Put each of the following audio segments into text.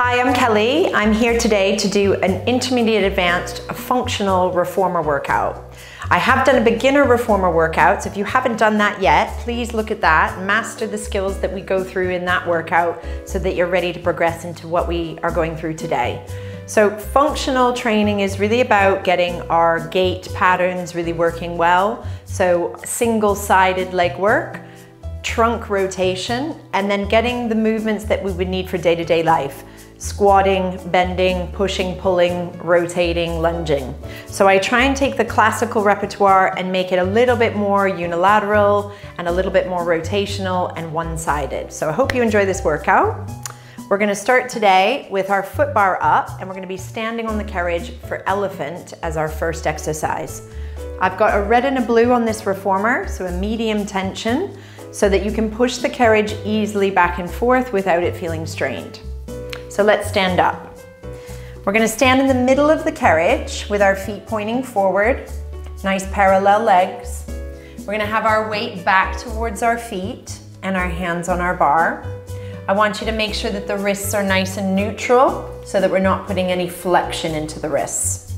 Hi, I'm Kelly. I'm here today to do an intermediate advanced functional reformer workout. I have done a beginner reformer workout, so if you haven't done that yet, please look at that. Master the skills that we go through in that workout so that you're ready to progress into what we are going through today. So functional training is really about getting our gait patterns really working well. So single-sided leg work, trunk rotation, and then getting the movements that we would need for day-to-day life. Squatting, bending, pushing, pulling, rotating, lunging. So I try and take the classical repertoire and make it a little bit more unilateral and a little bit more rotational and one-sided. So I hope you enjoy this workout. We're gonna start today with our foot bar up, and we're gonna be standing on the carriage for elephant as our first exercise. I've got a red and a blue on this reformer, so a medium tension, so that you can push the carriage easily back and forth without it feeling strained. So let's stand up. We're gonna stand in the middle of the carriage with our feet pointing forward, nice parallel legs. We're gonna have our weight back towards our feet and our hands on our bar. I want you to make sure that the wrists are nice and neutral so that we're not putting any flexion into the wrists.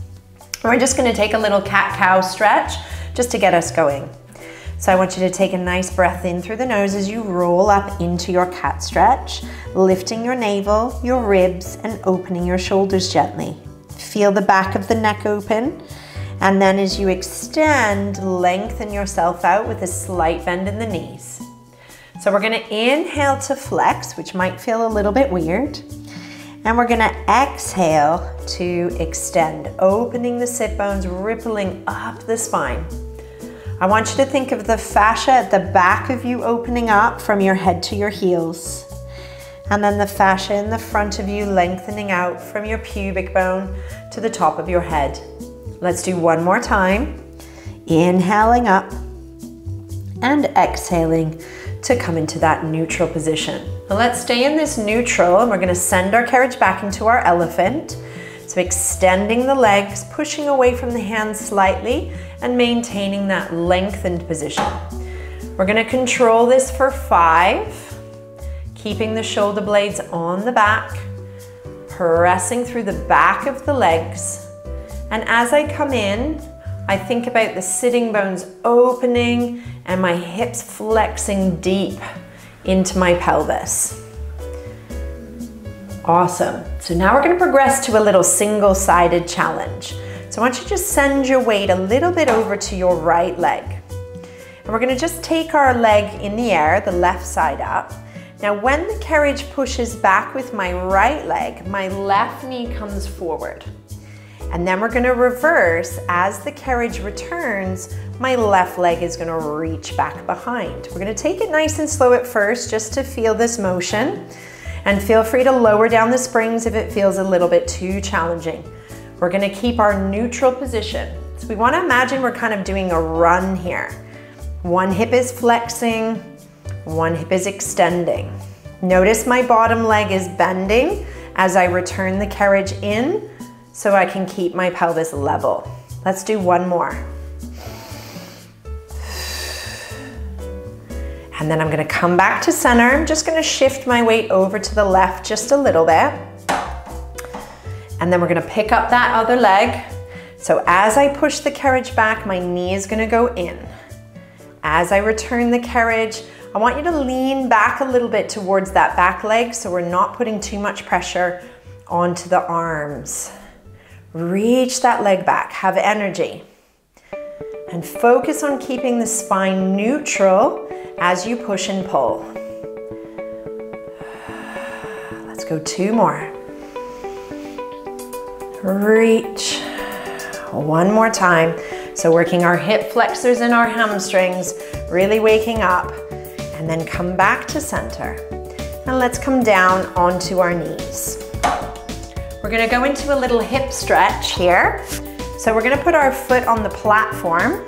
We're just gonna take a little cat-cow stretch just to get us going. So I want you to take a nice breath in through the nose as you roll up into your cat stretch, lifting your navel, your ribs, and opening your shoulders gently. Feel the back of the neck open, and then as you extend, lengthen yourself out with a slight bend in the knees. So we're gonna inhale to flex, which might feel a little bit weird, and we're gonna exhale to extend, opening the sit bones, rippling up the spine. I want you to think of the fascia at the back of you opening up from your head to your heels. And then the fascia in the front of you lengthening out from your pubic bone to the top of your head. Let's do one more time. Inhaling up and exhaling to come into that neutral position. Now let's stay in this neutral, and we're gonna send our carriage back into our elephant. So extending the legs, pushing away from the hands slightly, and maintaining that lengthened position. We're gonna control this for 5, keeping the shoulder blades on the back, pressing through the back of the legs. And as I come in, I think about the sitting bones opening and my hips flexing deep into my pelvis. Awesome. So now we're going to progress to a little single-sided challenge. So I want you to just send your weight a little bit over to your right leg. And we're going to just take our leg in the air, the left side up. Now when the carriage pushes back with my right leg, my left knee comes forward. And then we're going to reverse. As the carriage returns, my left leg is going to reach back behind. We're going to take it nice and slow at first just to feel this motion. And feel free to lower down the springs if it feels a little bit too challenging. We're gonna keep our neutral position. So we wanna imagine we're kind of doing a run here. One hip is flexing, one hip is extending. Notice my bottom leg is bending as I return the carriage in so I can keep my pelvis level. Let's do one more. And then I'm gonna come back to center. I'm just gonna shift my weight over to the left just a little bit. And then we're gonna pick up that other leg. So as I push the carriage back, my knee is gonna go in. As I return the carriage, I want you to lean back a little bit towards that back leg so we're not putting too much pressure onto the arms. Reach that leg back, have energy. And focus on keeping the spine neutral as you push and pull. Let's go 2 more. Reach. One more time. So working our hip flexors and our hamstrings, really waking up, and then come back to center. And let's come down onto our knees. We're gonna go into a little hip stretch here. So we're gonna put our foot on the platform.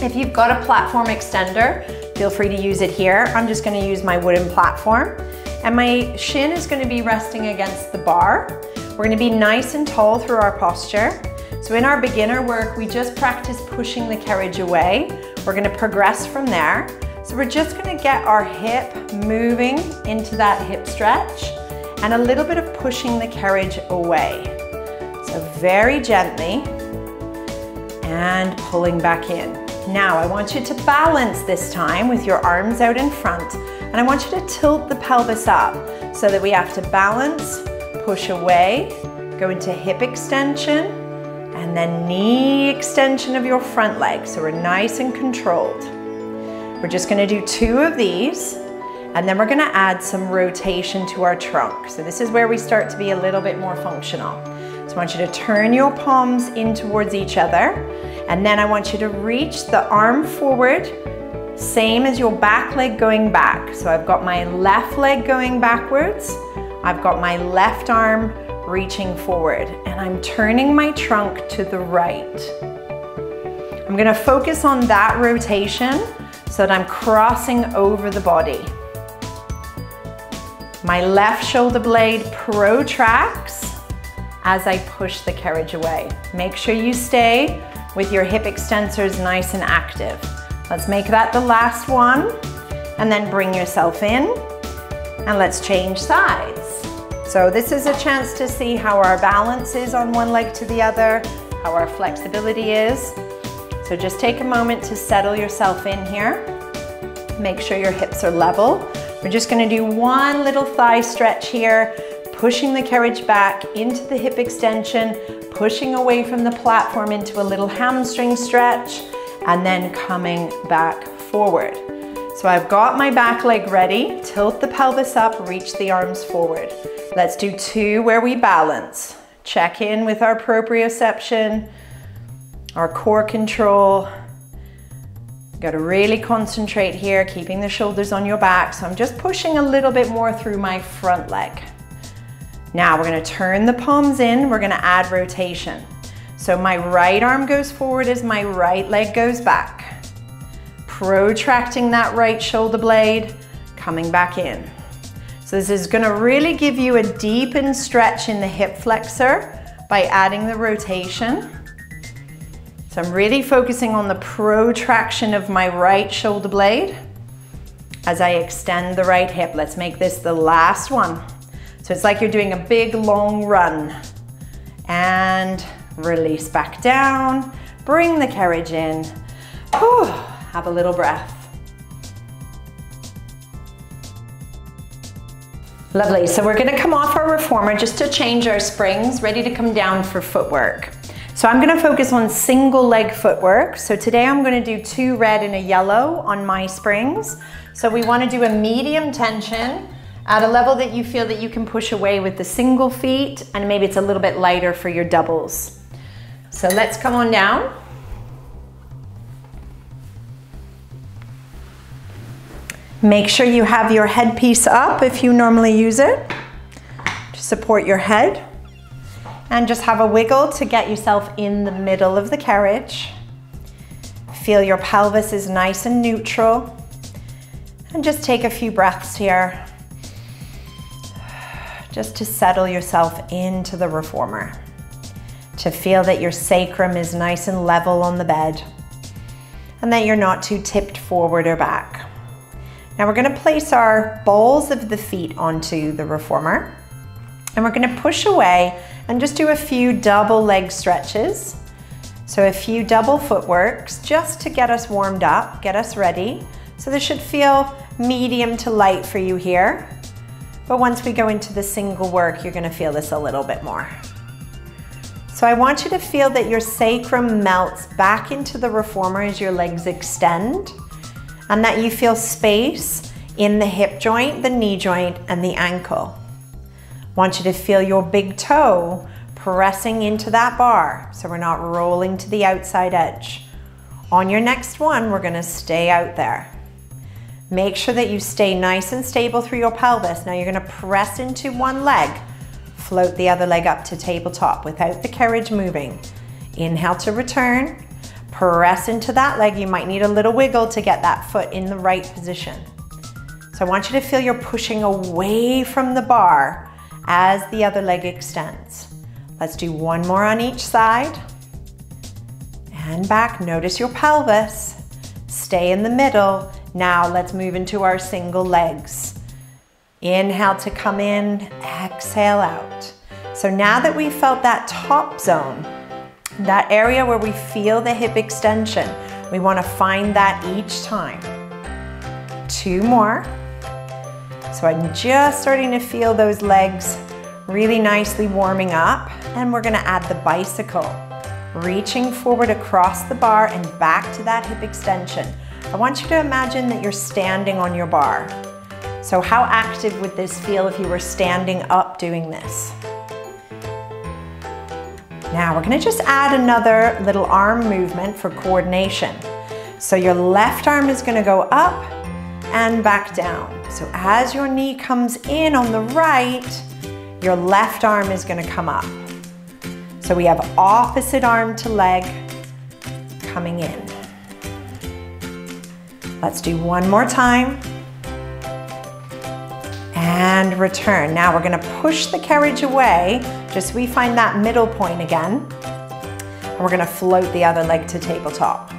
If you've got a platform extender, feel free to use it here. I'm just gonna use my wooden platform. And my shin is gonna be resting against the bar. We're gonna be nice and tall through our posture. So in our beginner work, we just practice pushing the carriage away. We're gonna progress from there. So we're just gonna get our hip moving into that hip stretch. and a little bit of pushing the carriage away. So very gently and pulling back in. Now I want you to balance this time with your arms out in front, and I want you to tilt the pelvis up so that we have to balance, push away, go into hip extension, and then knee extension of your front leg. So we're nice and controlled. We're just gonna do two of these, and then we're gonna add some rotation to our trunk. So this is where we start to be a little bit more functional. So I want you to turn your palms in towards each other, and then I want you to reach the arm forward, same as your back leg going back. So I've got my left leg going backwards, I've got my left arm reaching forward, and I'm turning my trunk to the right. I'm gonna focus on that rotation so that I'm crossing over the body. My left shoulder blade protracts as I push the carriage away. Make sure you stay with your hip extensors nice and active. Let's make that the last one, and then bring yourself in, and let's change sides. So this is a chance to see how our balance is on one leg to the other, how our flexibility is. So just take a moment to settle yourself in here. Make sure your hips are level. We're just gonna do one little thigh stretch here, pushing the carriage back into the hip extension, pushing away from the platform into a little hamstring stretch, and then coming back forward. So I've got my back leg ready. Tilt the pelvis up, reach the arms forward. Let's do two where we balance. Check in with our proprioception, our core control. Got to really concentrate here, keeping the shoulders on your back. So I'm just pushing a little bit more through my front leg. Now we're going to turn the palms in. We're going to add rotation. So my right arm goes forward as my right leg goes back. Protracting that right shoulder blade, coming back in. So this is gonna really give you a deepened stretch in the hip flexor by adding the rotation. So I'm really focusing on the protraction of my right shoulder blade as I extend the right hip. Let's make this the last one. So it's like you're doing a big long run. And release back down, bring the carriage in. Whew, have a little breath. Lovely, so we're gonna come off our reformer just to change our springs, ready to come down for footwork. So I'm gonna focus on single leg footwork. So today I'm gonna do two red and a yellow on my springs. So we wanna do a medium tension at a level that you feel that you can push away with the single feet, and maybe it's a little bit lighter for your doubles. So let's come on down. Make sure you have your headpiece up if you normally use it to support your head, and just have a wiggle to get yourself in the middle of the carriage. Feel your pelvis is nice and neutral, and just take a few breaths here just to settle yourself into the reformer, to feel that your sacrum is nice and level on the bed, and that you're not too tipped forward or back. Now we're gonna place our balls of the feet onto the reformer, and we're gonna push away and just do a few double leg stretches. So a few double footworks just to get us warmed up, get us ready. So this should feel medium to light for you here. But once we go into the single work, you're gonna feel this a little bit more. So I want you to feel that your sacrum melts back into the reformer as your legs extend, and that you feel space in the hip joint, the knee joint, and the ankle. I want you to feel your big toe pressing into that bar, so we're not rolling to the outside edge. On your next one, we're gonna stay out there. Make sure that you stay nice and stable through your pelvis. Now you're gonna press into one leg, float the other leg up to tabletop without the carriage moving. Inhale to return. Press into that leg. You might need a little wiggle to get that foot in the right position. So I want you to feel you're pushing away from the bar as the other leg extends. Let's do one more on each side. And back, notice your pelvis. Stay in the middle. Now let's move into our single legs. Inhale to come in, exhale out. So now that we felt that top zone, that area where we feel the hip extension, we want to find that each time. Two more. So I'm just starting to feel those legs really nicely warming up, and we're gonna add the bicycle. Reaching forward across the bar and back to that hip extension. I want you to imagine that you're standing on your bar. So how active would this feel if you were standing up doing this? Now we're gonna just add another little arm movement for coordination. So your left arm is gonna go up and back down. So as your knee comes in on the right, your left arm is gonna come up. So we have opposite arm to leg coming in. Let's do one more time. And return. Now we're gonna push the carriage away, just we find that middle point again. And we're gonna float the other leg to tabletop.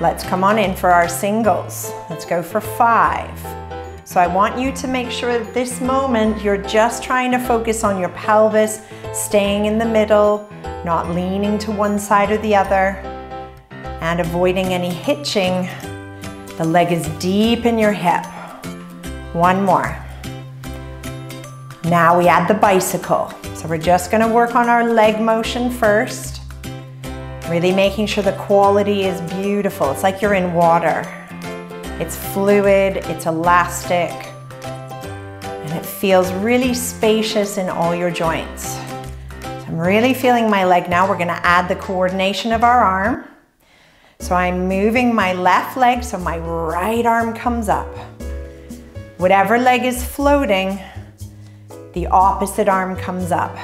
Let's come on in for our singles. Let's go for 5. So I want you to make sure at this moment you're just trying to focus on your pelvis, staying in the middle, not leaning to one side or the other, and avoiding any hitching. The leg is deep in your hip. One more. Now we add the bicycle. So we're just gonna work on our leg motion first, really making sure the quality is beautiful. It's like you're in water. It's fluid, it's elastic, and it feels really spacious in all your joints. So I'm really feeling my leg now. We're gonna add the coordination of our arm. So I'm moving my left leg, so my right arm comes up. Whatever leg is floating, the opposite arm comes up.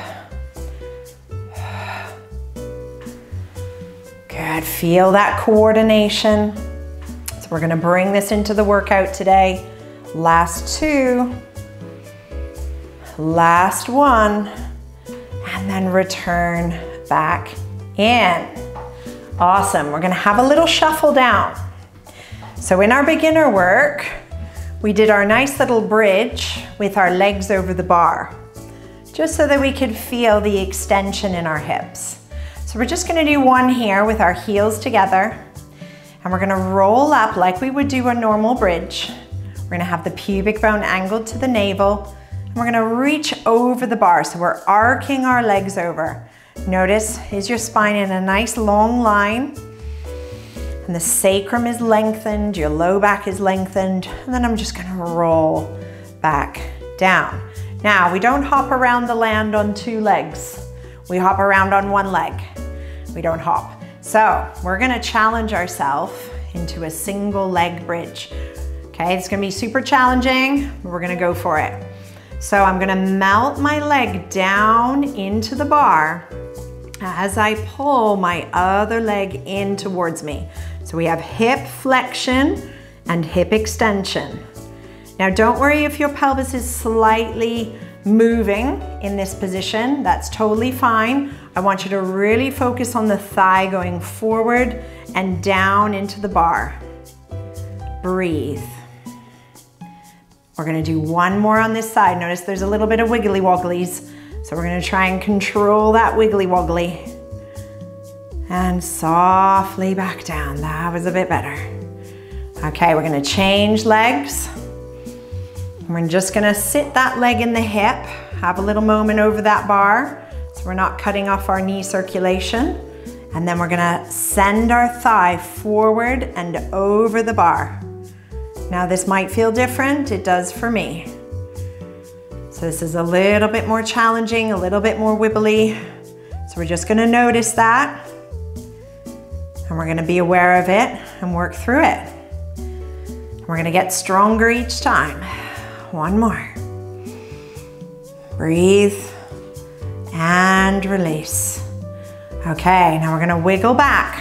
Good, feel that coordination. So we're gonna bring this into the workout today. Last two, last one, and then return back in. Awesome, we're gonna have a little shuffle down. So in our beginner work, we did our nice little bridge with our legs over the bar, just so that we could feel the extension in our hips. So we're just gonna do one here with our heels together, and we're gonna roll up like we would do a normal bridge. We're gonna have the pubic bone angled to the navel, and we're gonna reach over the bar. So we're arcing our legs over. Notice, is your spine in a nice long line? And the sacrum is lengthened, your low back is lengthened, and then I'm just gonna roll back down. Now, we don't hop around the land on two legs. We hop around on one leg. We don't hop. So, we're gonna challenge ourselves into a single leg bridge. Okay, it's gonna be super challenging, but we're gonna go for it. So I'm gonna melt my leg down into the bar as I pull my other leg in towards me. So we have hip flexion and hip extension. Now don't worry if your pelvis is slightly moving in this position, that's totally fine. I want you to really focus on the thigh going forward and down into the bar. Breathe. We're gonna do one more on this side. Notice there's a little bit of wiggly wogglies. So we're gonna try and control that wiggly woggly. And softly back down, that was a bit better. Okay, we're gonna change legs. We're just gonna sit that leg in the hip, have a little moment over that bar, so we're not cutting off our knee circulation. And then we're gonna send our thigh forward and over the bar. Now this might feel different, it does for me. So this is a little bit more challenging, a little bit more wibbly. So we're just gonna notice that, and we're gonna be aware of it and work through it. We're gonna get stronger each time. One more. Breathe and release. Okay, now we're gonna wiggle back.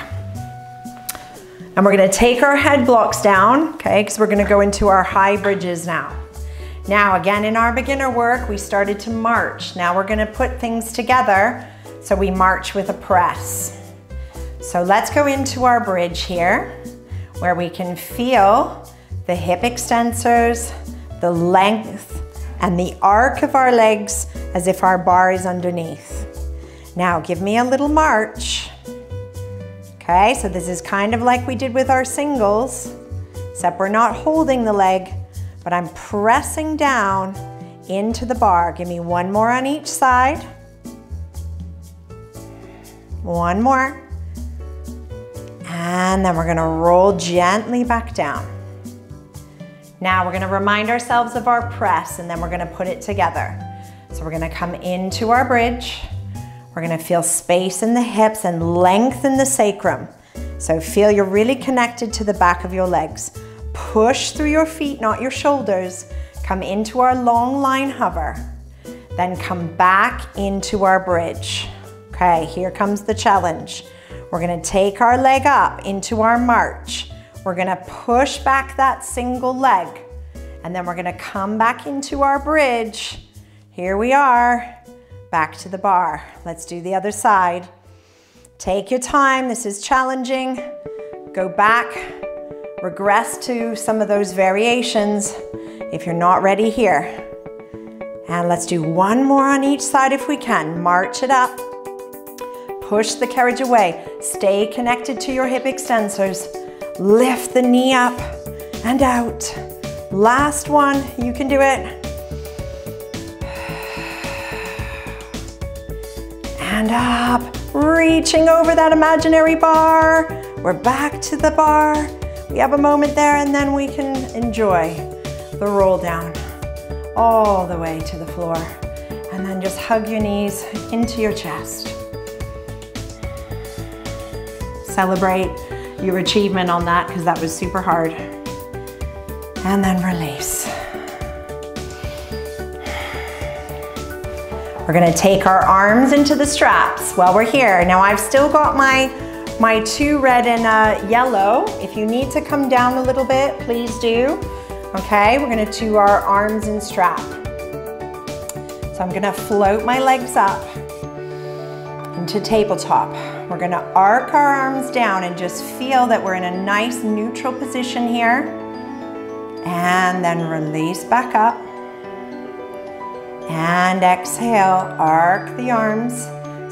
And we're gonna take our head blocks down, okay, because we're gonna go into our high bridges now. Now again, in our beginner work, we started to march. Now we're gonna put things together, so we march with a press. So let's go into our bridge here, where we can feel the hip extensors, the length, and the arc of our legs as if our bar is underneath. Now give me a little march. Okay, so this is kind of like we did with our singles, except we're not holding the leg, but I'm pressing down into the bar. Give me one more on each side. One more. And then we're gonna roll gently back down. Now we're gonna remind ourselves of our press and then we're gonna put it together. So we're gonna come into our bridge. We're gonna feel space in the hips and length in the sacrum. So feel you're really connected to the back of your legs. Push through your feet, not your shoulders. Come into our long line hover. Then come back into our bridge. Okay, here comes the challenge. We're gonna take our leg up into our march. We're gonna push back that single leg. And then we're gonna come back into our bridge. Here we are. Back to the bar. Let's do the other side. Take your time, this is challenging. Go back, regress to some of those variations if you're not ready here. And let's do one more on each side if we can. March it up, push the carriage away. Stay connected to your hip extensors. Lift the knee up and out. Last one, you can do it. And up, reaching over that imaginary bar. We're back to the bar. We have a moment there and then we can enjoy the roll down all the way to the floor. And then just hug your knees into your chest. Celebrate your achievement on that because that was super hard. And then release. We're gonna take our arms into the straps while we're here. Now I've still got my two red and a yellow. If you need to come down a little bit, please do. Okay, we're gonna do our arms and strap. So I'm gonna float my legs up into tabletop. We're gonna arc our arms down and just feel that we're in a nice neutral position here. And then release back up. And exhale, arc the arms.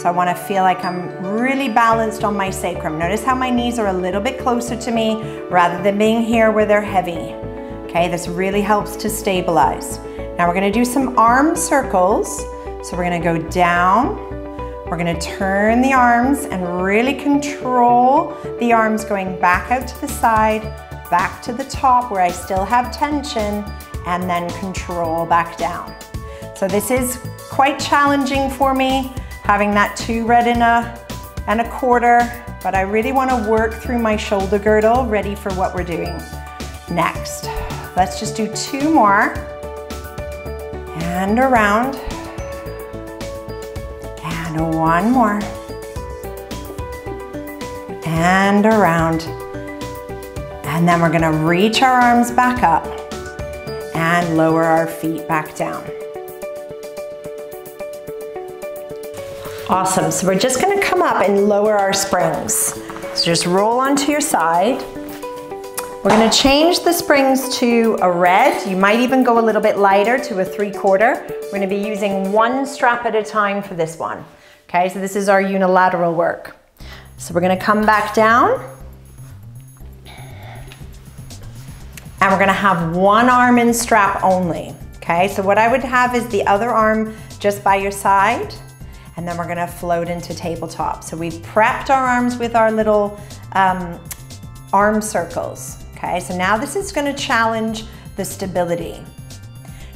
So I wanna feel like I'm really balanced on my sacrum. Notice how my knees are a little bit closer to me rather than being here where they're heavy. Okay, this really helps to stabilize. Now we're gonna do some arm circles. So we're gonna go down, we're gonna turn the arms and really control the arms going back out to the side, back to the top where I still have tension, and then control back down. So this is quite challenging for me, having that two red and a quarter, but I really want to work through my shoulder girdle, ready for what we're doing next. Let's just do two more, and around, and one more, and around, and then we're gonna reach our arms back up, and lower our feet back down. Awesome, so we're just gonna come up and lower our springs. So just roll onto your side. We're gonna change the springs to a red. You might even go a little bit lighter to a 3/4. We're gonna be using one strap at a time for this one. Okay, so this is our unilateral work. So we're gonna come back down. And we're gonna have one arm in strap only. Okay, so what I would have is the other arm just by your side. And then we're gonna float into tabletop. So we've prepped our arms with our little arm circles, okay? So now this is gonna challenge the stability.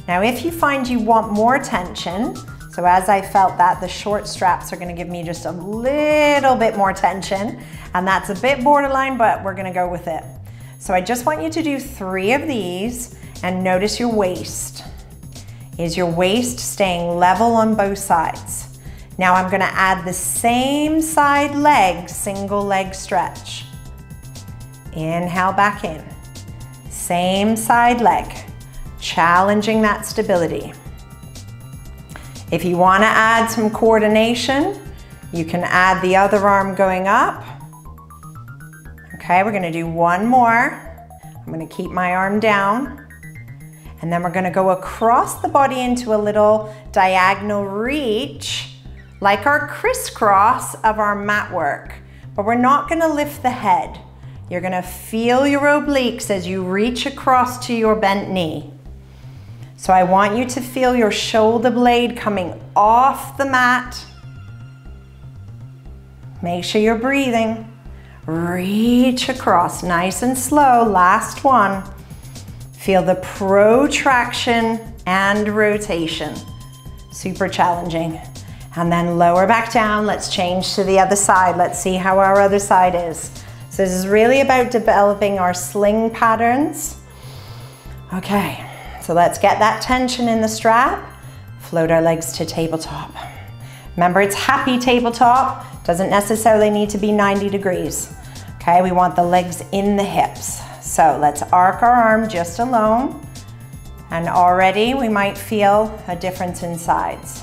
Now if you find you want more tension, so as I felt that, the short straps are gonna give me just a little bit more tension, and that's a bit borderline, but we're gonna go with it. So I just want you to do three of these and notice your waist. Is your waist staying level on both sides? Now I'm gonna add the same side leg, single leg stretch. Inhale back in. Same side leg, challenging that stability. If you wanna add some coordination, you can add the other arm going up. Okay, we're gonna do one more. I'm gonna keep my arm down. And then we're gonna go across the body into a little diagonal reach, like our crisscross of our mat work. But we're not gonna lift the head. You're gonna feel your obliques as you reach across to your bent knee. So I want you to feel your shoulder blade coming off the mat. Make sure you're breathing. Reach across, nice and slow, last one. Feel the protraction and rotation. Super challenging. And then lower back down. Let's change to the other side. Let's see how our other side is. So this is really about developing our sling patterns. Okay, so let's get that tension in the strap. Float our legs to tabletop. Remember, it's happy tabletop. Doesn't necessarily need to be 90 degrees. Okay, we want the legs in the hips. So let's arc our arm just alone. And already we might feel a difference in sides.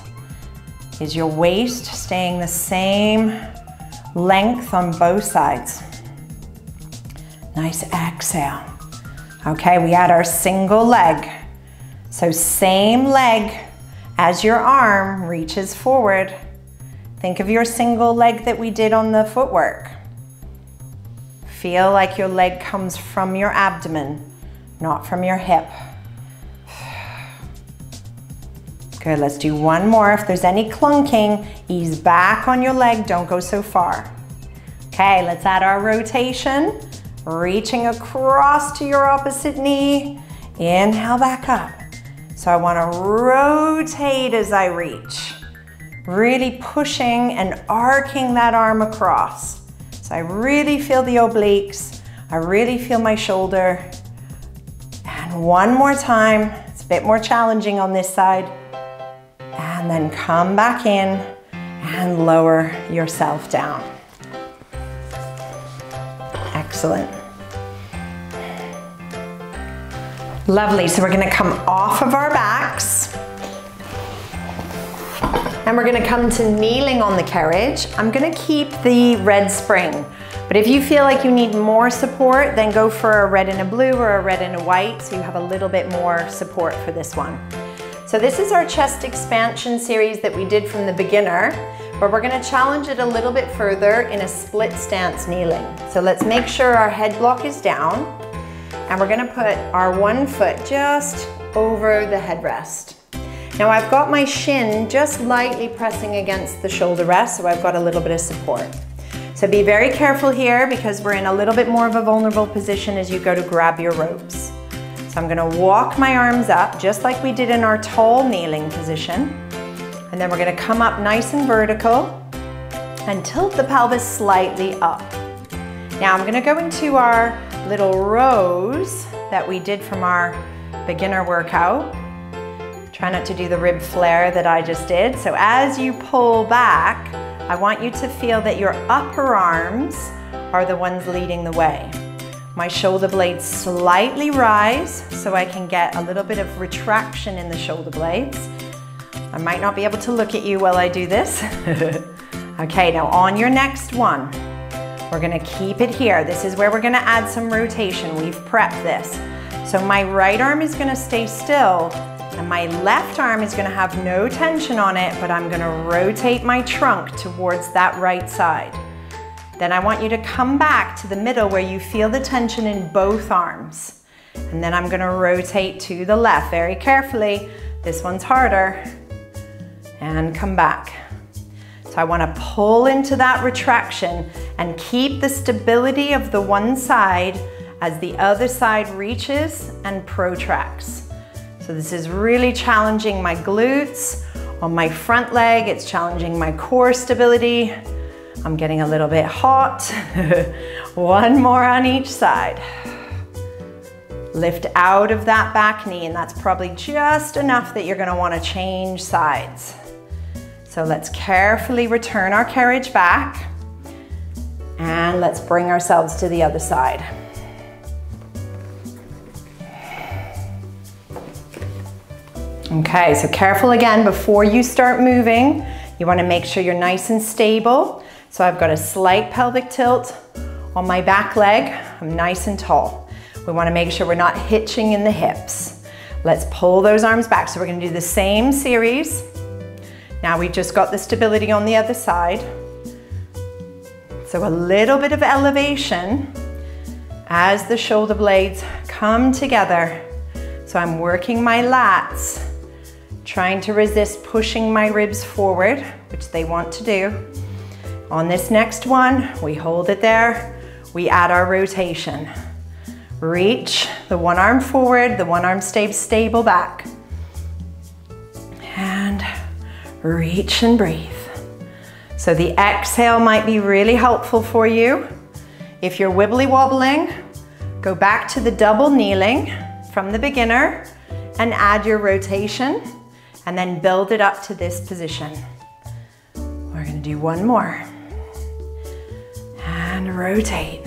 Is your waist staying the same length on both sides? Nice exhale. Okay, we add our single leg. So same leg as your arm reaches forward. Think of your single leg that we did on the footwork. Feel like your leg comes from your abdomen, not from your hip. Good, let's do one more. If there's any clunking, ease back on your leg, don't go so far. Okay, let's add our rotation. Reaching across to your opposite knee. Inhale back up. So I wanna rotate as I reach. Really pushing and arcing that arm across. So I really feel the obliques. I really feel my shoulder. And one more time. It's a bit more challenging on this side. And then come back in and lower yourself down. Excellent. Lovely, so we're gonna come off of our backs. And we're gonna come to kneeling on the carriage. I'm gonna keep the red spring, but if you feel like you need more support, then go for a red and a blue or a red and a white, so you have a little bit more support for this one. So this is our chest expansion series that we did from the beginner, but we're gonna challenge it a little bit further in a split stance kneeling. So let's make sure our head block is down, and we're gonna put our one foot just over the headrest. Now I've got my shin just lightly pressing against the shoulder rest, so I've got a little bit of support. So be very careful here because we're in a little bit more of a vulnerable position as you go to grab your ropes. So I'm gonna walk my arms up just like we did in our tall kneeling position. And then we're gonna come up nice and vertical and tilt the pelvis slightly up. Now I'm gonna go into our little rows that we did from our beginner workout. Try not to do the rib flare that I just did. So as you pull back, I want you to feel that your upper arms are the ones leading the way. My shoulder blades slightly rise so I can get a little bit of retraction in the shoulder blades. I might not be able to look at you while I do this. Okay, now on your next one, we're gonna keep it here. This is where we're gonna add some rotation. We've prepped this. So my right arm is gonna stay still and my left arm is gonna have no tension on it, but I'm gonna rotate my trunk towards that right side. Then I want you to come back to the middle where you feel the tension in both arms. And then I'm gonna rotate to the left very carefully. This one's harder. And come back. So I wanna pull into that retraction and keep the stability of the one side as the other side reaches and protracts. So this is really challenging my glutes. On my front leg, it's challenging my core stability. I'm getting a little bit hot. One more on each side. Lift out of that back knee, and that's probably just enough that you're gonna wanna change sides. So let's carefully return our carriage back, and let's bring ourselves to the other side. Okay, so careful again, before you start moving, you wanna make sure you're nice and stable. So I've got a slight pelvic tilt on my back leg. I'm nice and tall. We wanna make sure we're not hitching in the hips. Let's pull those arms back. So we're gonna do the same series. Now we've just got the stability on the other side. So a little bit of elevation as the shoulder blades come together. So I'm working my lats, trying to resist pushing my ribs forward, which they want to do. On this next one, we hold it there. We add our rotation. Reach the one arm forward, the one arm stays stable back. And reach and breathe. So the exhale might be really helpful for you. If you're wibbly wobbling, go back to the double kneeling from the beginner and add your rotation and then build it up to this position. We're gonna do one more. And rotate.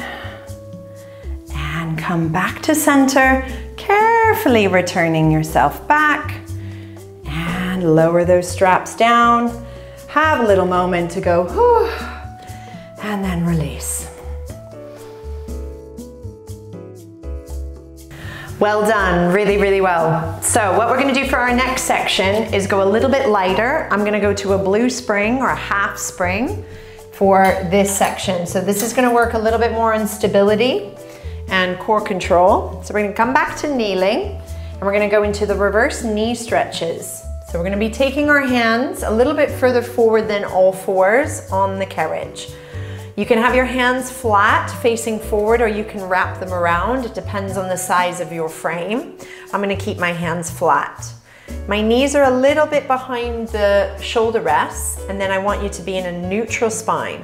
And come back to center, carefully returning yourself back. And lower those straps down. Have a little moment to go, whew, and then release. Well done, really, really well. So what we're gonna do for our next section is go a little bit lighter. I'm gonna go to a blue spring or a half spring for this section. So this is gonna work a little bit more on stability and core control. So we're gonna come back to kneeling and we're gonna go into the reverse knee stretches. So we're gonna be taking our hands a little bit further forward than all fours on the carriage. You can have your hands flat facing forward or you can wrap them around. It depends on the size of your frame. I'm gonna keep my hands flat. My knees are a little bit behind the shoulder rests and then I want you to be in a neutral spine.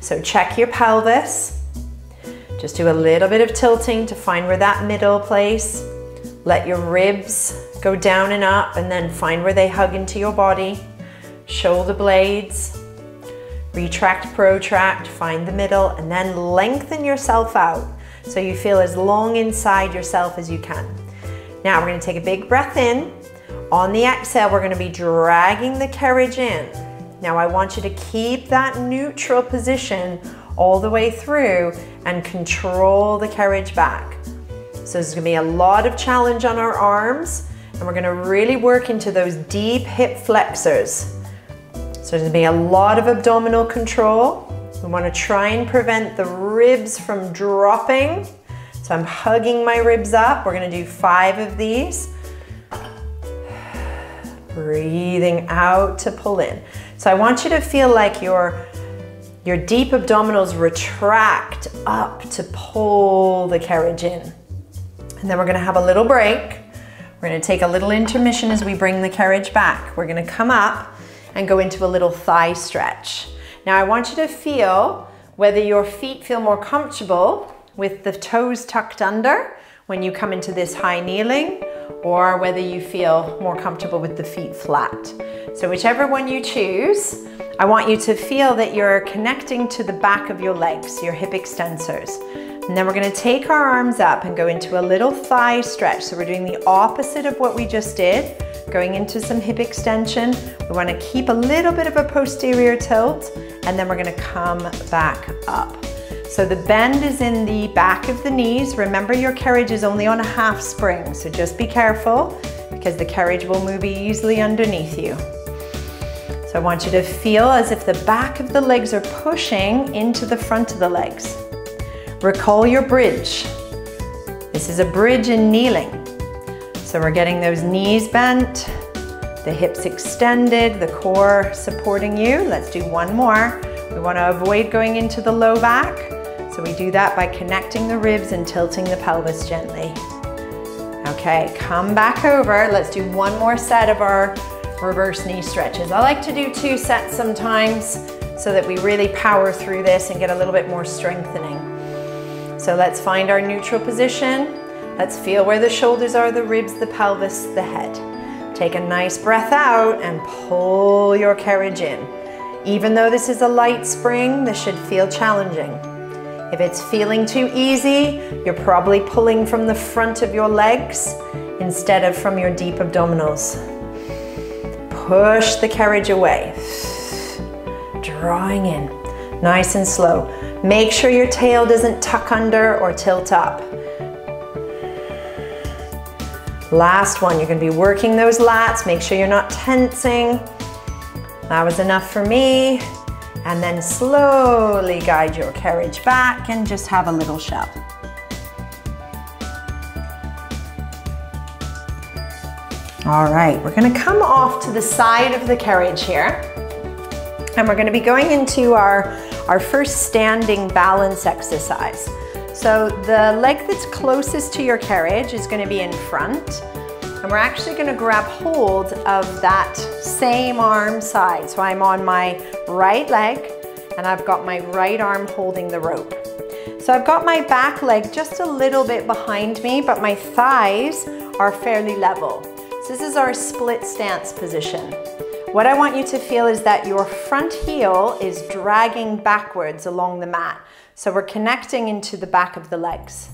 So check your pelvis. Just do a little bit of tilting to find where that middle place. Let your ribs go down and up and then find where they hug into your body. Shoulder blades. Retract, protract, find the middle, and then lengthen yourself out so you feel as long inside yourself as you can. Now we're going to take a big breath in. On the exhale, we're going to be dragging the carriage in. Now I want you to keep that neutral position all the way through and control the carriage back. So there's going to be a lot of challenge on our arms, and we're going to really work into those deep hip flexors. So there's gonna be a lot of abdominal control. We wanna try and prevent the ribs from dropping. So I'm hugging my ribs up. We're gonna do 5 of these. Breathing out to pull in. So I want you to feel like your deep abdominals retract up to pull the carriage in. And then we're gonna have a little break. We're gonna take a little intermission as we bring the carriage back. We're gonna come up and go into a little thigh stretch. Now I want you to feel whether your feet feel more comfortable with the toes tucked under when you come into this high kneeling, or whether you feel more comfortable with the feet flat. So whichever one you choose, I want you to feel that you're connecting to the back of your legs, your hip extensors. And then we're gonna take our arms up and go into a little thigh stretch. So we're doing the opposite of what we just did, going into some hip extension. We wanna keep a little bit of a posterior tilt, and then we're gonna come back up. So the bend is in the back of the knees. Remember, your carriage is only on a half spring, so just be careful because the carriage will move easily underneath you. So I want you to feel as if the back of the legs are pushing into the front of the legs. Recall your bridge. This is a bridge in kneeling. So we're getting those knees bent, the hips extended, the core supporting you. Let's do one more. We want to avoid going into the low back. So we do that by connecting the ribs and tilting the pelvis gently. Okay, come back over. Let's do one more set of our reverse knee stretches. I like to do 2 sets sometimes so that we really power through this and get a little bit more strengthening. So let's find our neutral position. Let's feel where the shoulders are, the ribs, the pelvis, the head. Take a nice breath out and pull your carriage in. Even though this is a light spring, this should feel challenging. If it's feeling too easy, you're probably pulling from the front of your legs instead of from your deep abdominals. Push the carriage away. Drawing in, nice and slow. Make sure your tail doesn't tuck under or tilt up. Last one, you're gonna be working those lats. Make sure you're not tensing. That was enough for me. And then slowly guide your carriage back and just have a little shell. All right, we're gonna come off to the side of the carriage here. And we're gonna be going into our first standing balance exercise. So the leg that's closest to your carriage is gonna be in front. And we're actually gonna grab hold of that same arm side. So I'm on my right leg and I've got my right arm holding the rope. So I've got my back leg just a little bit behind me, but my thighs are fairly level. So this is our split stance position. What I want you to feel is that your front heel is dragging backwards along the mat. So we're connecting into the back of the legs.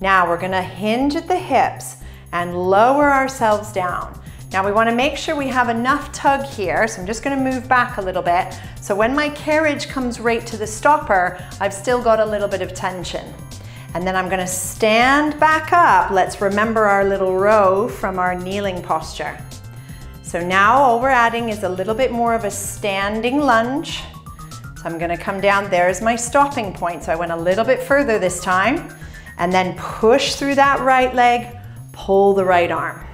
Now we're gonna hinge at the hips and lower ourselves down. Now we wanna make sure we have enough tug here, so I'm just gonna move back a little bit. So when my carriage comes right to the stopper, I've still got a little bit of tension. And then I'm gonna stand back up. Let's remember our little row from our kneeling posture. So now all we're adding is a little bit more of a standing lunge. So I'm gonna come down, there's my stopping point. So I went a little bit further this time and then push through that right leg, pull the right arm.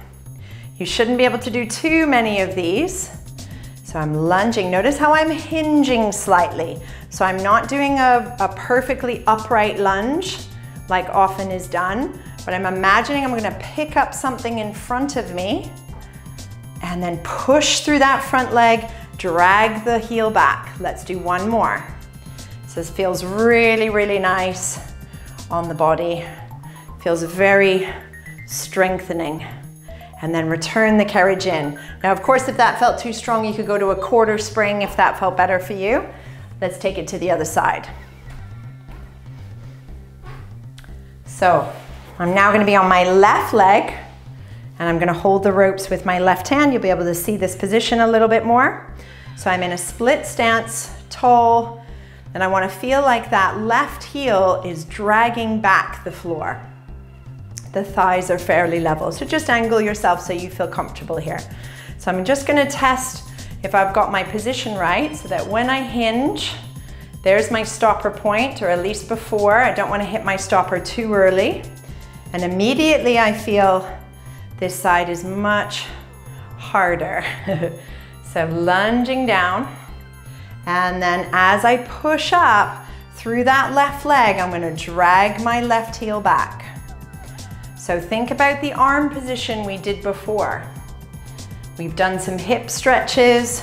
You shouldn't be able to do too many of these. So I'm lunging, notice how I'm hinging slightly. So I'm not doing a perfectly upright lunge like often is done, but I'm imagining I'm gonna pick up something in front of me and then push through that front leg, drag the heel back. Let's do one more. So this feels really, really nice on the body. Feels very strengthening. And then return the carriage in. Now, of course, if that felt too strong, you could go to a quarter spring if that felt better for you. Let's take it to the other side. So I'm now gonna be on my left leg. And I'm gonna hold the ropes with my left hand. You'll be able to see this position a little bit more. So I'm in a split stance, tall, and I wanna feel like that left heel is dragging back the floor. The thighs are fairly level. So just angle yourself so you feel comfortable here. So I'm just gonna test if I've got my position right so that when I hinge, there's my stopper point, or at least before. I don't wanna hit my stopper too early. And immediately I feel this side is much harder. So lunging down, and then as I push up through that left leg, I'm gonna drag my left heel back. So think about the arm position we did before. We've done some hip stretches,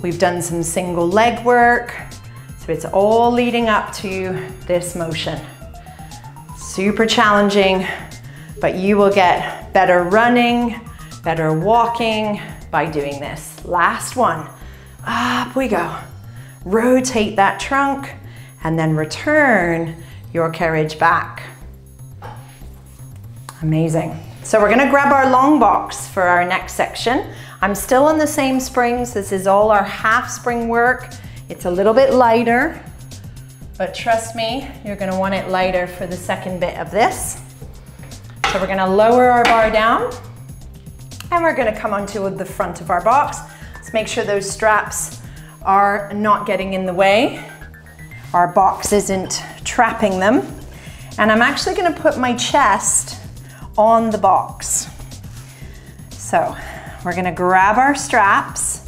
we've done some single leg work, so it's all leading up to this motion. Super challenging, but you will get better running, better walking by doing this. Last one, up we go. Rotate that trunk and then return your carriage back. Amazing. So we're gonna grab our long box for our next section. I'm still on the same springs. This is all our half spring work. It's a little bit lighter, but trust me, you're gonna want it lighter for the second bit of this. So we're gonna lower our bar down and we're gonna come onto the front of our box. Let's make sure those straps are not getting in the way. Our box isn't trapping them. And I'm actually gonna put my chest on the box. So we're gonna grab our straps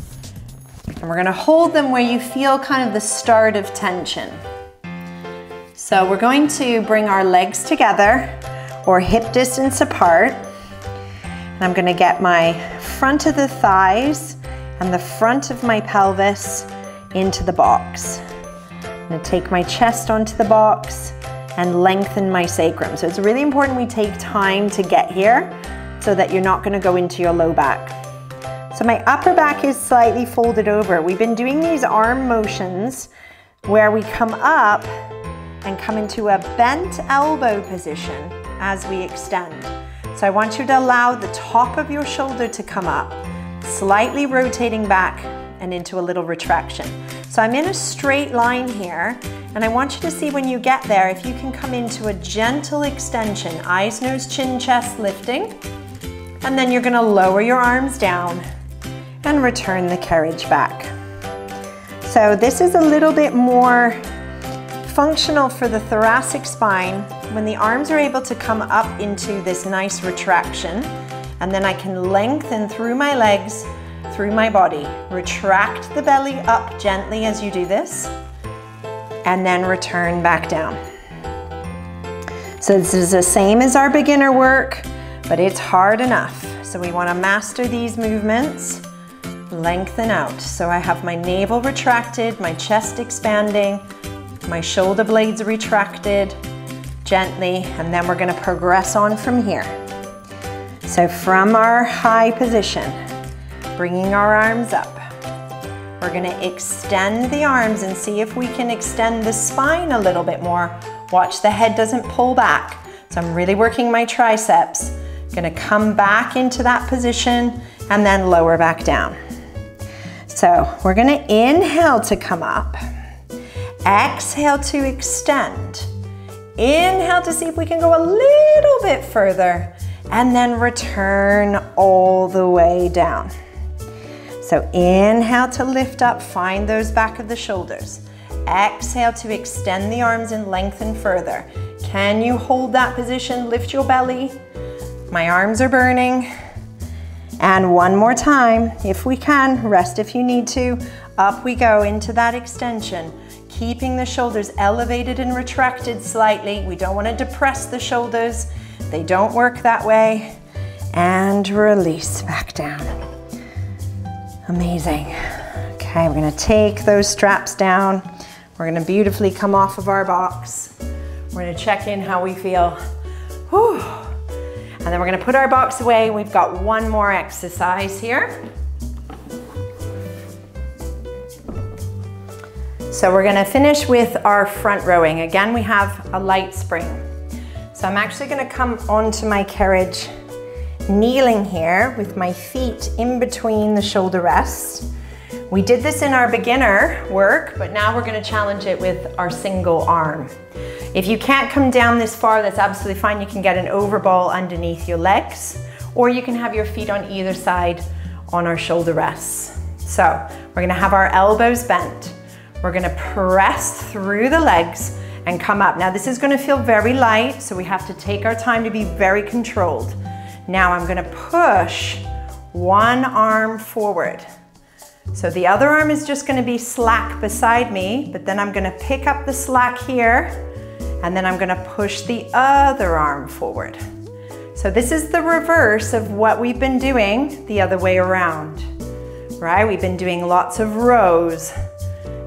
and we're gonna hold them where you feel kind of the start of tension. So we're going to bring our legs together or hip distance apart. And I'm gonna get my front of the thighs and the front of my pelvis into the box. I'm gonna take my chest onto the box and lengthen my sacrum. So it's really important we take time to get here so that you're not gonna go into your low back. So my upper back is slightly folded over. We've been doing these arm motions where we come up and come into a bent elbow position as we extend. So I want you to allow the top of your shoulder to come up, slightly rotating back and into a little retraction. So I'm in a straight line here, and I want you to see when you get there, if you can come into a gentle extension, eyes, nose, chin, chest lifting, and then you're gonna lower your arms down and return the carriage back. So this is a little bit more functional for the thoracic spine when the arms are able to come up into this nice retraction, and then I can lengthen through my legs, through my body. Retract the belly up gently as you do this, and then return back down. So this is the same as our beginner work, but it's hard enough. So we want to master these movements. Lengthen out. So I have my navel retracted, my chest expanding, my shoulder blades retracted gently, and then we're going to progress on from here. So from our high position, bringing our arms up, we're going to extend the arms and see if we can extend the spine a little bit more. Watch the head doesn't pull back. So I'm really working my triceps. Going to come back into that position and then lower back down. So we're going to inhale to come up, exhale to extend, inhale to see if we can go a little bit further, and then return all the way down. So inhale to lift up, find those back of the shoulders. Exhale to extend the arms and lengthen further. Can you hold that position? Lift your belly. My arms are burning. And one more time, if we can, rest if you need to. Up we go into that extension, keeping the shoulders elevated and retracted slightly. We don't want to depress the shoulders. They don't work that way. And release back down. Amazing. Okay, we're gonna take those straps down. We're gonna beautifully come off of our box. We're gonna check in how we feel. Whew. And then we're gonna put our box away. We've got one more exercise here. So we're gonna finish with our front rowing. Again, we have a light spring. So I'm actually gonna come onto my carriage, kneeling here with my feet in between the shoulder rests. We did this in our beginner work, but now we're gonna challenge it with our single arm. If you can't come down this far, that's absolutely fine. You can get an overball underneath your legs, or you can have your feet on either side on our shoulder rests. So we're gonna have our elbows bent. We're gonna press through the legs and come up. Now this is gonna feel very light, so we have to take our time to be very controlled. Now I'm gonna push one arm forward. So the other arm is just gonna be slack beside me, but then I'm gonna pick up the slack here, and then I'm gonna push the other arm forward. So this is the reverse of what we've been doing the other way around, right? We've been doing lots of rows,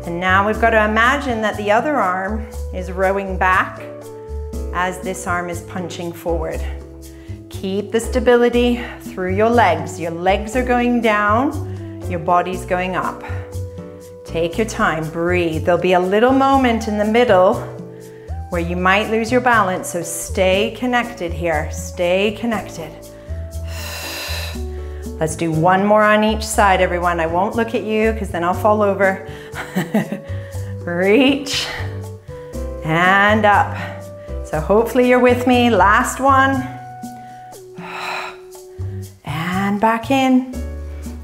and now we've got to imagine that the other arm is rowing back as this arm is punching forward. Keep the stability through your legs. Your legs are going down, your body's going up. Take your time, breathe. There'll be a little moment in the middle where you might lose your balance, so stay connected here. Stay connected. Let's do one more on each side, everyone. I won't look at you because then I'll fall over. Reach and up. So hopefully you're with me. Last one. And back in.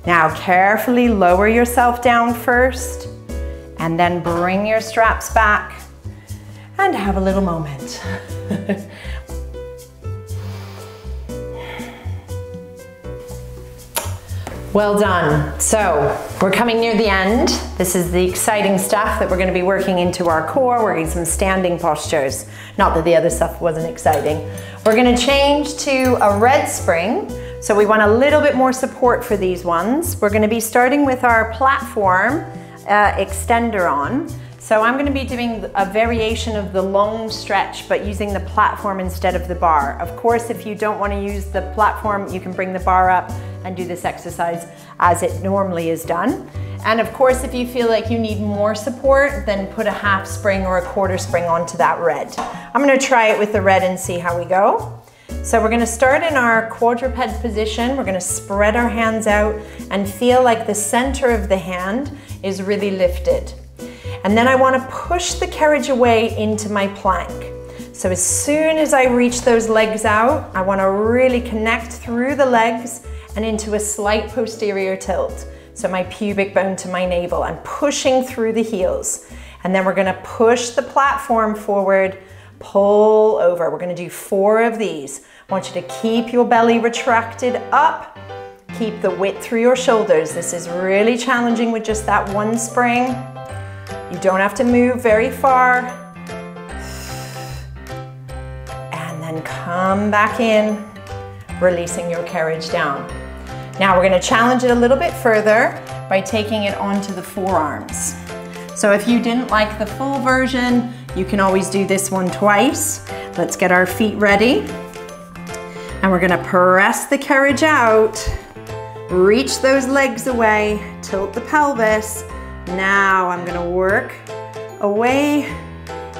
Now carefully lower yourself down first and then bring your straps back. And have a little moment. Well done. So we're coming near the end. This is the exciting stuff that we're going to be working into our core, working some standing postures. Not that the other stuff wasn't exciting. We're going to change to a red spring. So we want a little bit more support for these ones. We're going to be starting with our platform extender on. So I'm going to be doing a variation of the long stretch, but using the platform instead of the bar. Of course, if you don't want to use the platform, you can bring the bar up and do this exercise as it normally is done. And of course, if you feel like you need more support, then put a half spring or a quarter spring onto that red. I'm going to try it with the red and see how we go. So we're going to start in our quadruped position. We're going to spread our hands out and feel like the center of the hand is really lifted. And then I want to push the carriage away into my plank. So as soon as I reach those legs out, I want to really connect through the legs and into a slight posterior tilt. So my pubic bone to my navel, I'm pushing through the heels. And then we're going to push the platform forward, pull over. We're going to do 4 of these. I want you to keep your belly retracted up, keep the width through your shoulders. This is really challenging with just that one spring. You don't have to move very far. And then come back in, releasing your carriage down. Now we're going to challenge it a little bit further by taking it onto the forearms. So if you didn't like the full version, you can always do this one twice. Let's get our feet ready. And we're gonna press the carriage out, reach those legs away, tilt the pelvis. Now I'm gonna work away,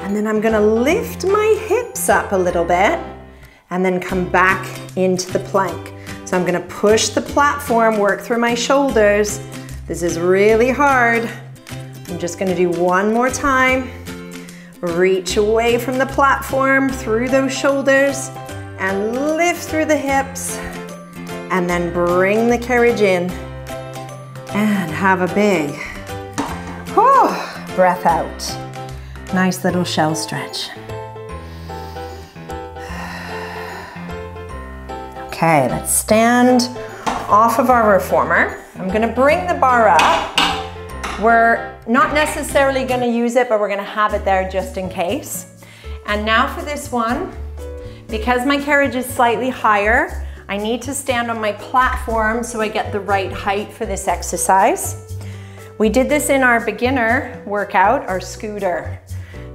and then I'm gonna lift my hips up a little bit, and then come back into the plank. So I'm gonna push the platform, work through my shoulders. This is really hard. I'm just gonna do one more time. Reach away from the platform, through those shoulders, and lift through the hips, and then bring the carriage in, and have a big breath out. Nice little shell stretch. Okay, let's stand off of our reformer. I'm gonna bring the bar up. We're not necessarily gonna use it, but we're gonna have it there just in case. And now for this one, because my carriage is slightly higher, I need to stand on my platform so I get the right height for this exercise. We did this in our beginner workout, our scooter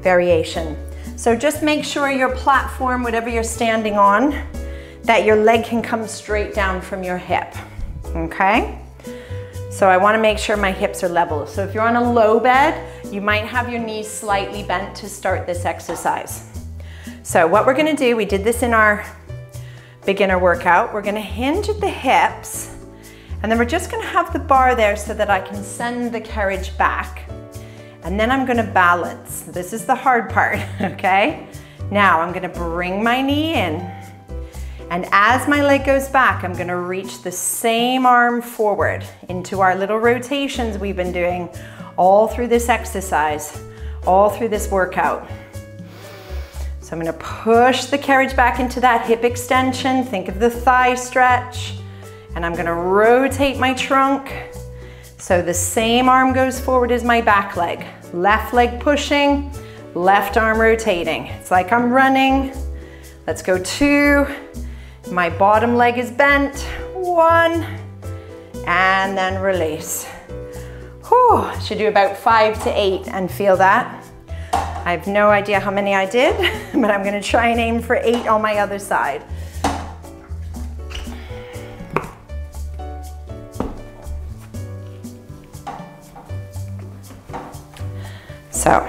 variation. So just make sure your platform, whatever you're standing on, that your leg can come straight down from your hip, okay? So I wanna make sure my hips are level. So if you're on a low bed, you might have your knees slightly bent to start this exercise. So what we're gonna do, we did this in our beginner workout, we're gonna hinge at the hips, and then we're just gonna have the bar there so that I can send the carriage back. And then I'm gonna balance. This is the hard part, okay? Now I'm gonna bring my knee in, and as my leg goes back, I'm gonna reach the same arm forward into our little rotations we've been doing all through this exercise, all through this workout. So I'm gonna push the carriage back into that hip extension, think of the thigh stretch, and I'm gonna rotate my trunk. So the same arm goes forward as my back leg. Left leg pushing, left arm rotating. It's like I'm running. Let's go 2. My bottom leg is bent, 1, and then release. Whew, should do about 5 to 8 and feel that. I have no idea how many I did, but I'm gonna try and aim for 8 on my other side. So,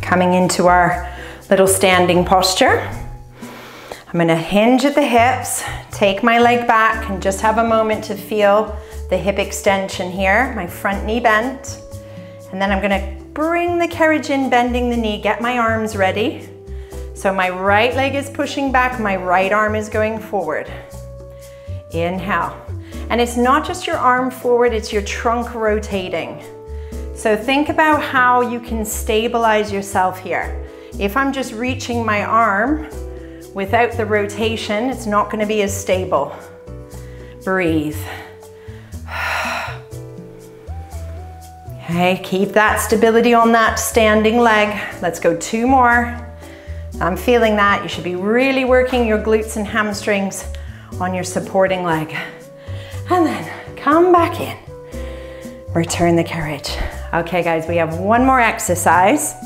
coming into our little standing posture, I'm gonna hinge at the hips, take my leg back, and just have a moment to feel the hip extension here, my front knee bent, and then I'm gonna bring the carriage in, bending the knee, get my arms ready. So my right leg is pushing back, my right arm is going forward. Inhale. And it's not just your arm forward, it's your trunk rotating. So think about how you can stabilize yourself here. If I'm just reaching my arm without the rotation, it's not going to be as stable. Breathe. Okay, keep that stability on that standing leg. Let's go 2 more. I'm feeling that. You should be really working your glutes and hamstrings on your supporting leg. And then come back in. Return the carriage. Okay guys, we have one more exercise.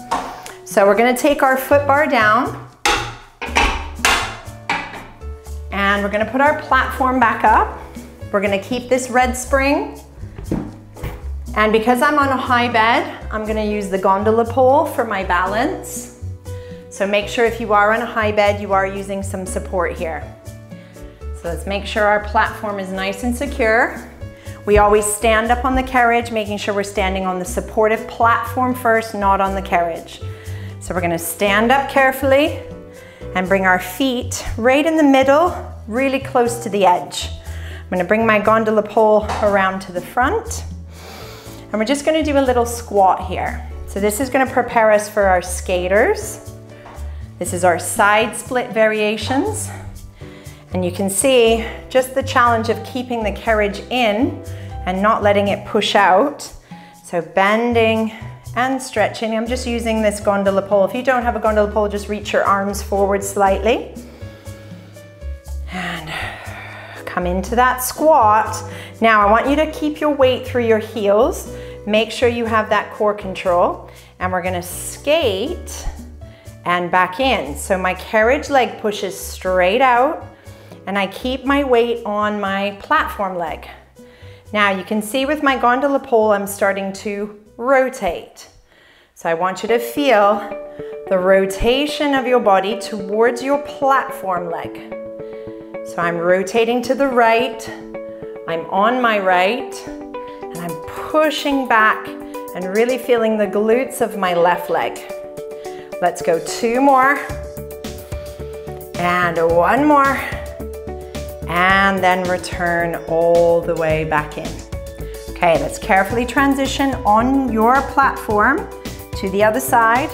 So we're gonna take our foot bar down. And we're gonna put our platform back up. We're gonna keep this red spring. And because I'm on a high bed, I'm gonna use the gondola pole for my balance. So make sure if you are on a high bed, you are using some support here. So let's make sure our platform is nice and secure. We always stand up on the carriage, making sure we're standing on the supportive platform first, not on the carriage. So we're gonna stand up carefully, and bring our feet right in the middle, really close to the edge. I'm gonna bring my gondola pole around to the front, and we're just gonna do a little squat here. So this is gonna prepare us for our skaters. This is our side split variations. And you can see just the challenge of keeping the carriage in and not letting it push out. So bending and stretching. I'm just using this gondola pole. If you don't have a gondola pole, just reach your arms forward slightly. And come into that squat. Now I want you to keep your weight through your heels. Make sure you have that core control. And we're gonna skate and back in. So my carriage leg pushes straight out, and I keep my weight on my platform leg. Now you can see with my gondola pole, I'm starting to rotate. So I want you to feel the rotation of your body towards your platform leg. So I'm rotating to the right, I'm on my right, and I'm pushing back and really feeling the glutes of my left leg. Let's go two more, and one more. And then return all the way back in. Okay, let's carefully transition on your platform to the other side,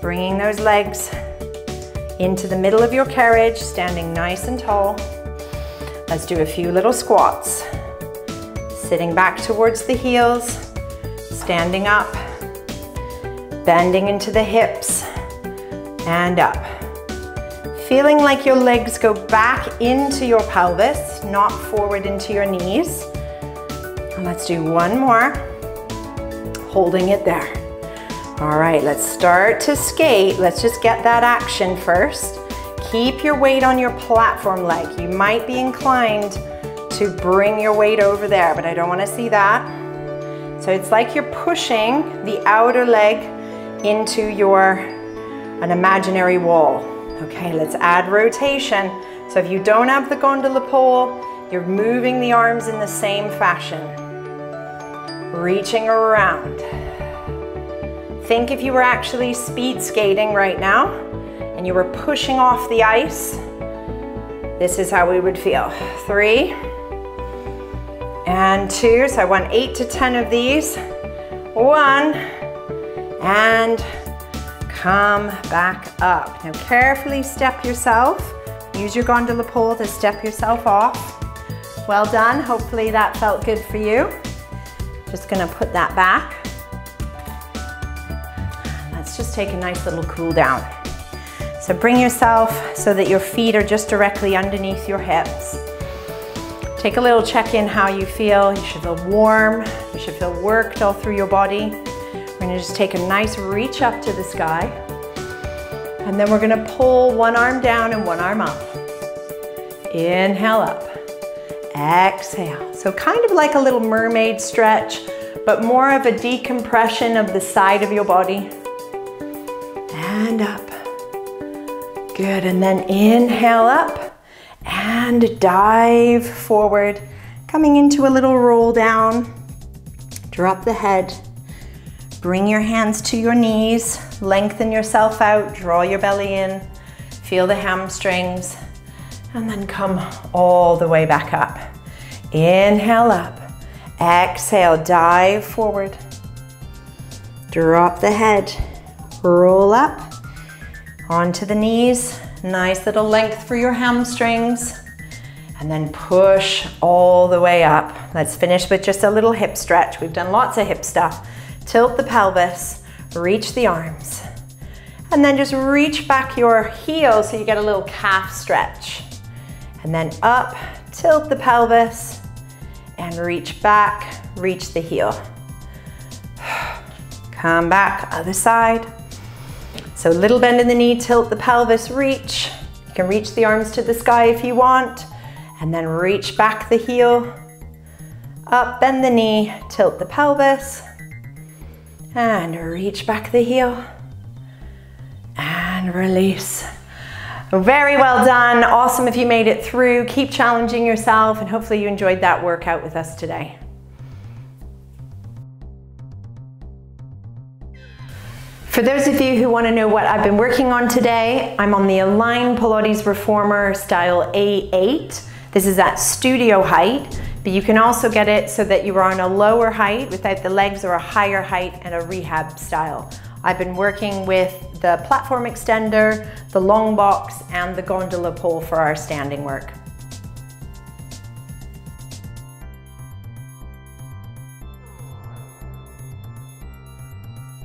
bringing those legs into the middle of your carriage, standing nice and tall. Let's do a few little squats, sitting back towards the heels, standing up, bending into the hips, and up. Feeling like your legs go back into your pelvis, not forward into your knees. And let's do one more, holding it there. All right, let's start to skate. Let's just get that action first. Keep your weight on your platform leg. You might be inclined to bring your weight over there, but I don't want to see that. So it's like you're pushing the outer leg into an imaginary wall. Okay, let's add rotation. So if you don't have the gondola pole, you're moving the arms in the same fashion. Reaching around. Think if you were actually speed skating right now and you were pushing off the ice, this is how we would feel. 3 and 2, so I want 8 to 10 of these. 1 and come back up. Now carefully step yourself. Use your gondola pole to step yourself off. Well done, hopefully that felt good for you. Just gonna put that back. Let's just take a nice little cool down. So bring yourself so that your feet are just directly underneath your hips. Take a little check in how you feel. You should feel warm, you should feel worked all through your body. We're gonna just take a nice reach up to the sky, and then we're gonna pull one arm down and one arm up. Inhale up, exhale. So kind of like a little mermaid stretch, but more of a decompression of the side of your body. And up, good, and then inhale up, and dive forward, coming into a little roll down, drop the head. Bring your hands to your knees, lengthen yourself out, draw your belly in, feel the hamstrings, and then come all the way back up. Inhale up, exhale, dive forward. Drop the head, roll up, onto the knees, nice little length for your hamstrings, and then push all the way up. Let's finish with just a little hip stretch. We've done lots of hip stuff. Tilt the pelvis, reach the arms, and then just reach back your heels so you get a little calf stretch. And then up, tilt the pelvis, and reach back, reach the heel. Come back, other side. So little bend in the knee, tilt the pelvis, reach. You can reach the arms to the sky if you want, and then reach back the heel. Up, bend the knee, tilt the pelvis, and reach back the heel and release. Very well done. Awesome if you made it through. Keep challenging yourself, and hopefully you enjoyed that workout with us today. For those of you who want to know what I've been working on today, I'm on the Align-Pilates Reformer Style A8. This is at studio height, but you can also get it so that you are on a lower height without the legs or a higher height and a rehab style. I've been working with the platform extender, the long box, and the gondola pole for our standing work.